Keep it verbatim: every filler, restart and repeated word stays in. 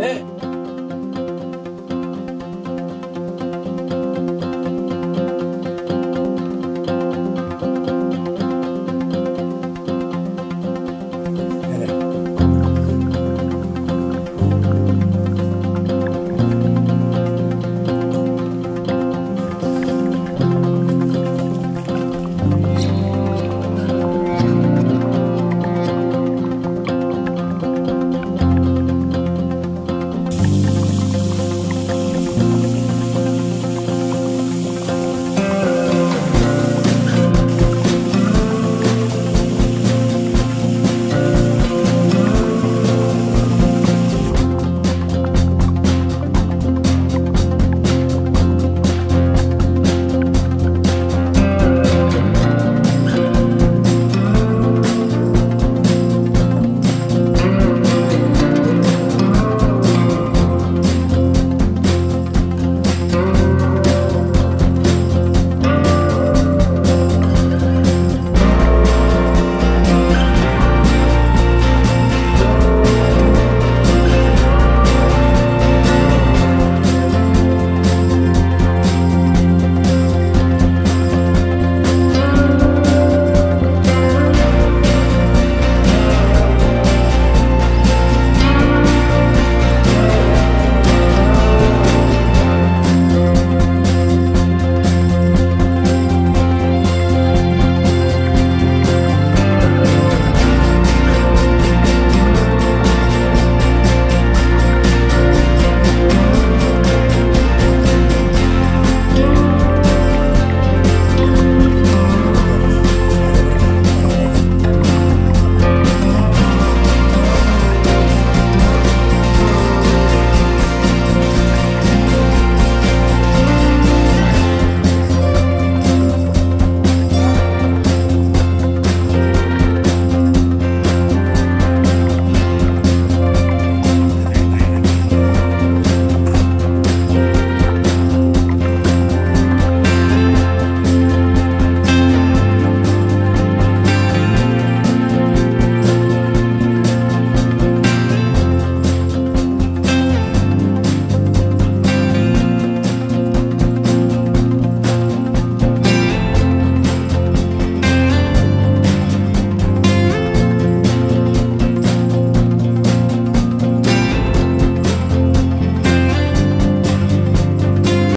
哎。